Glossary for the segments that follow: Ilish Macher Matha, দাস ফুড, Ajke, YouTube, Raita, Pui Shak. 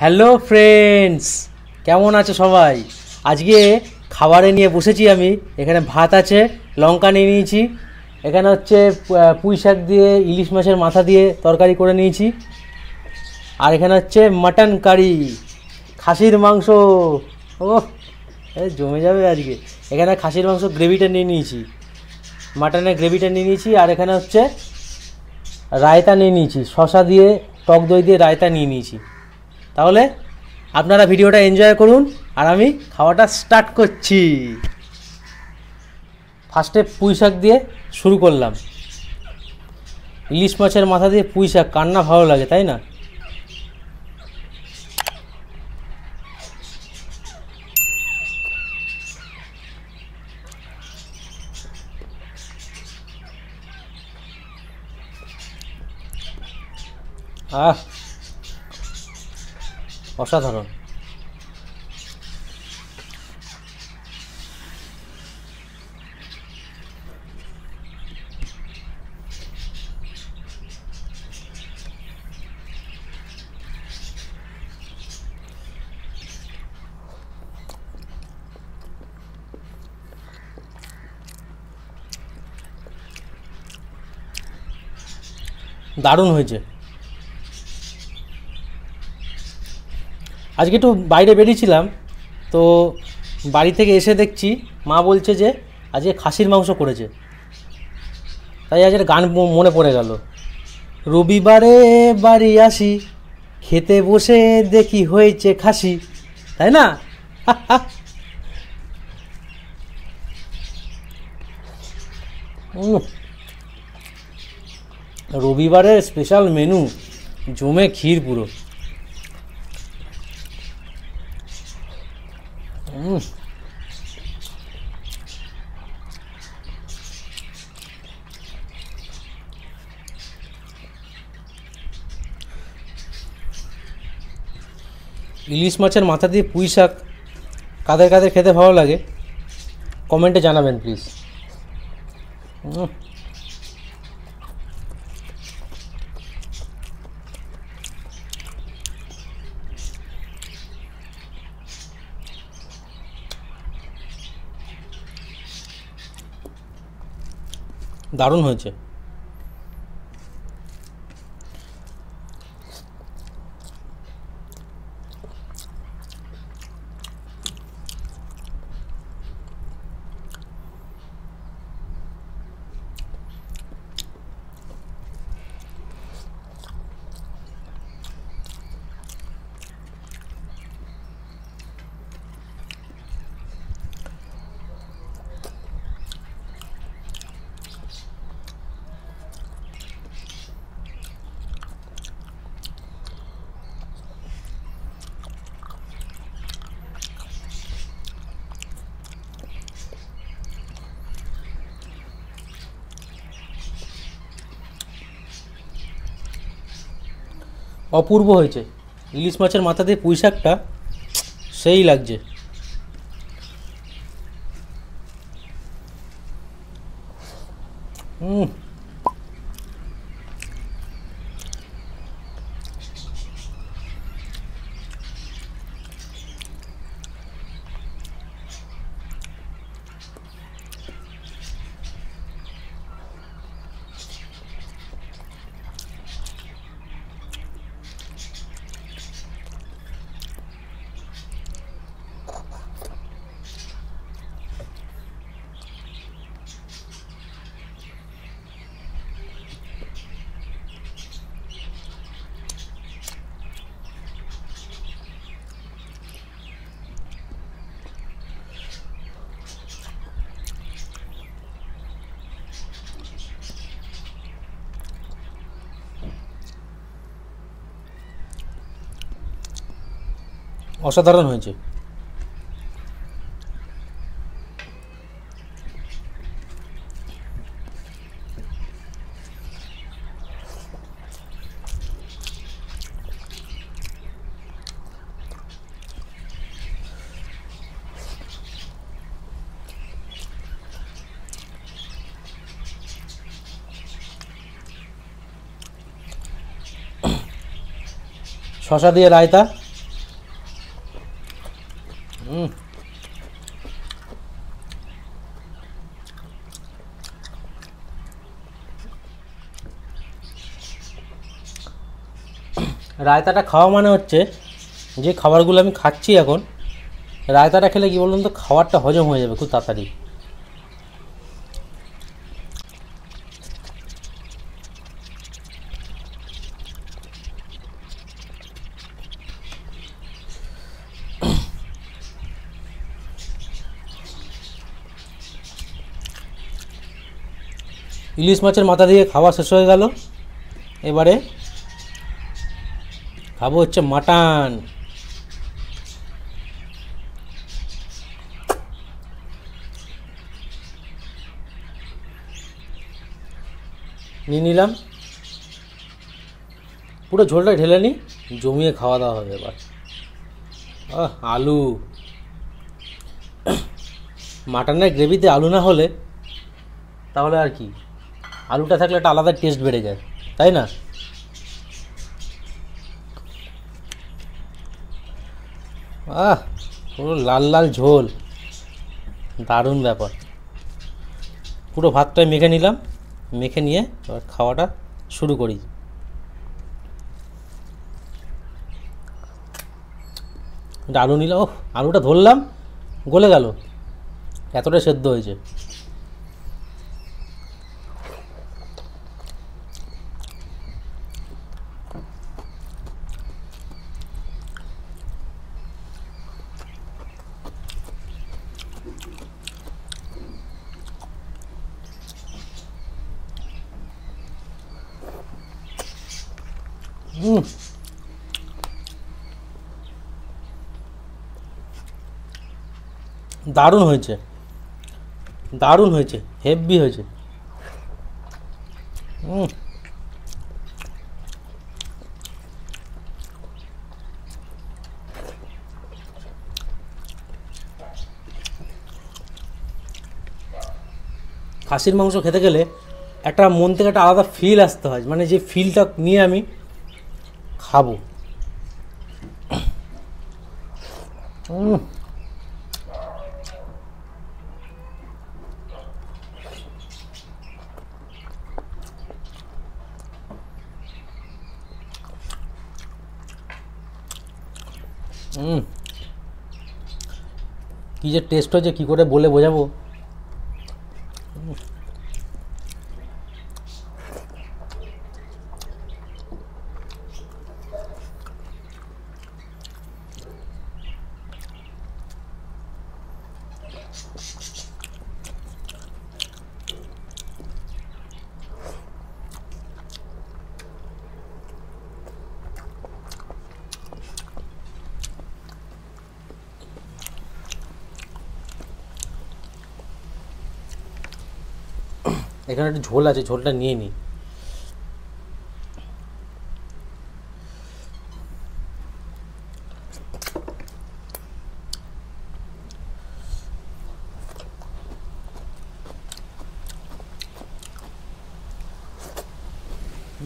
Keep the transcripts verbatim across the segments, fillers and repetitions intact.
Hello friends केमन आछो सबाई। आज के खाबारे निये बसेछि आमि। एखाने भात आछे, लंका निये नियेछि, एखाने होच्छे पुई शाक दिये इलिश माछेर माथा दिये तरकारी करे नियेछि, आर एखाने होच्छे मटन कारी, खासिर मांस। ओ ए जमे जाबे आज के। एखाने खासिर मांस ग्रेविटा निये नियेछि, मटनेर ग्रेविटा निये नियेछि, आर एखाने होच्छे रायता निये नियेछि, शसा दिये टक दई दिये रायता निये नियेछि। তাহলে আপনারা ভিডিওটা এনজয় করুন আর আমি খাওয়াটা স্টার্ট করছি। ফার্স্টে পুঁই শাক দিয়ে শুরু করলাম। ইলিশ মাছের মাথা দিয়ে পুঁই শাক কান্না ভালো লাগে তাই না? আহ असाधारण। दारुण হয়েছে। आज के तो बाहरे बेरिएछिलाम तो बाड़ी थेके एसे देखछि मा बोलछे जे आज खासिर मांस करेछे, ताई आज गान मने पड़े गेल। रविबारे बाड़ी आसि, खेते बसे देखि होयेछे खासि, ताई ना? रविबारे स्पेशल मेनू, जमे खीर पुरो। इलिश माछेर माथा दिए पुई शाक कादेर कादेर खेते भालो लागे कमेंटे जानाबेन प्लिज। दारुण হয়েছে। अपूर्व হয়েছে ইলিশ মাছের মাথা দিয়ে পুঁই শাকটা, সেই লাগছে। হুম असाधारण হয়েছে। শসা দিয়ে রায়তা रायताटा खावा माने होच्छे जे खाबारगुलो आमी खाচ্ছি এখন রায়তাটা খেলে কি বলুন তো খাবারটা হজম হয়ে যাবে খুব তাড়াতাড়ি। ইলিশ মাছের মাথা দিয়ে খাওয়া শেষ হয়ে গেল। এবারে খাবো হচ্ছে মাটন। নিয়ে নিলাম, পুরো ঝোলটা ঢেলে নি, জমিয়ে খাওয়া দাওয়া হবে। এবার আলু মাটনের গ্রেভিতে আলু না হলে তাহলে আর কি, আলুটা থাকলে একটা আলাদা টেস্ট বেড়ে যায়, তাই না? আহ পুরো লাল লাল ঝোল, দারুণ ব্যাপার। পুরো ভাতটাই মেখে নিলাম, মেখে নিয়ে এবার খাওয়াটা শুরু করি। এটা আলু নিলাম, ও আলুটা ধরলাম গলে গেল, এতটা সেদ্ধ হয়েছে। হুম দারুণ হয়েছে, দারুণ হয়েছে, হেভি হয়েছে। হুম খাসির মাংস খেতে গেলে একটা মন থেকে একটা আলাদা ফিল আসতে হয়, মানে যে ফিলটা নিয়ে আমি খাবো। হুম কি যে টেস্ট হয়েছে, কি করে বলে বোঝাবো। এখানে একটা ঝোল আছে, ঝোলটা নিয়ে নিই।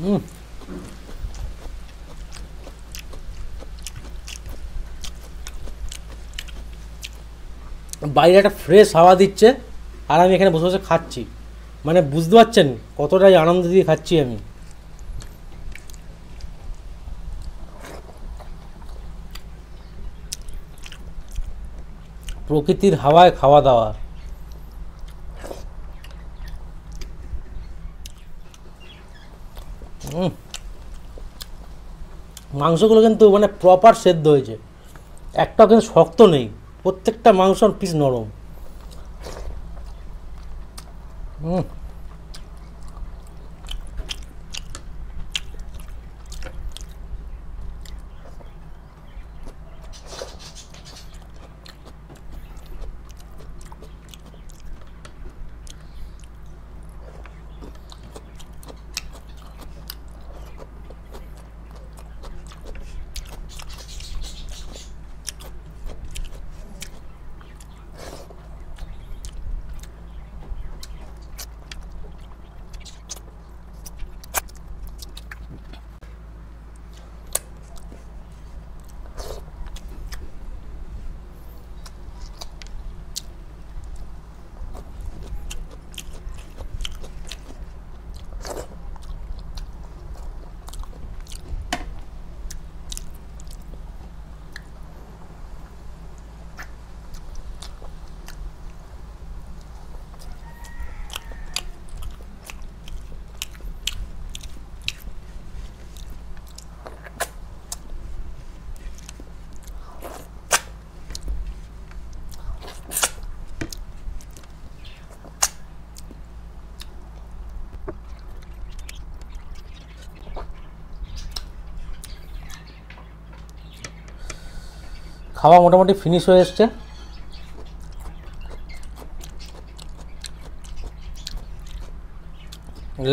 হুম বাইরে একটা ফ্রেশ হাওয়া দিচ্ছে আর আমি এখানে বসে বসে খাচ্ছি, মানে বুঝতে পারছেন কতটাই আনন্দ দিয়ে খাচ্ছি আমি। প্রকৃতির হাওয়ায় খাওয়া দাওয়া। মাংসগুলো কিন্তু মানে প্রপার সেদ্ধ হয়েছে, একটাও কিন্তু শক্ত নেই, প্রত্যেকটা মাংস পিস নরম। হুম খাওয়া মোটামুটি ফিনিশ হয়ে আসছে।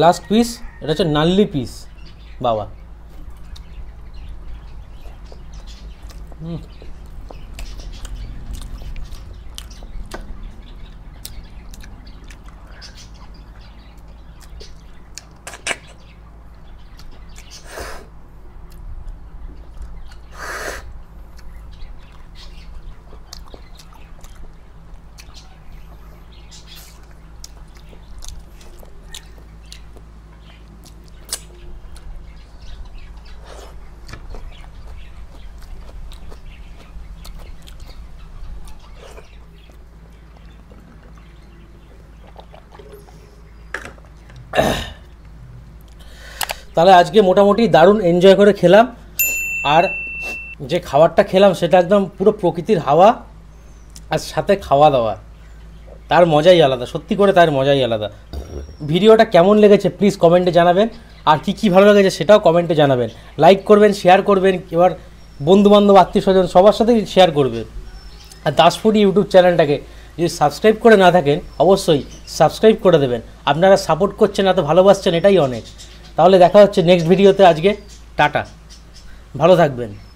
লাস্ট পিস এটা হচ্ছে নাল্লি পিস বাবা। হুম তাহলে আজকে মোটামুটি দারুণ এনজয় করে খেলাম। আর যে খাবারটা খেলাম সেটা একদম পুরো প্রকৃতির হাওয়া আর সাথে খাওয়া দাওয়া, তার মজাই আলাদা, সত্যি করে তার মজাই আলাদা। ভিডিওটা কেমন লেগেছে প্লিজ কমেন্টে জানাবেন, আর কী কী ভালো লেগেছে সেটাও কমেন্টে জানাবেন, লাইক করবেন, শেয়ার করবেন, এবার বন্ধুবান্ধব আত্মীয় স্বজন সবার সাথে শেয়ার করবেন। আর দাস ফুড ইউটিউব চ্যানেলটাকে যদি সাবস্ক্রাইব করে না থাকেন অবশ্যই সাবস্ক্রাইব করে দেবেন, আপনারা সাপোর্ট করছেন এত ভালোবাসছেন এটাই অনেক। তাহলে দেখা হচ্ছে নেক্সট ভিডিওতে, আজকে টাটা, ভালো থাকবেন।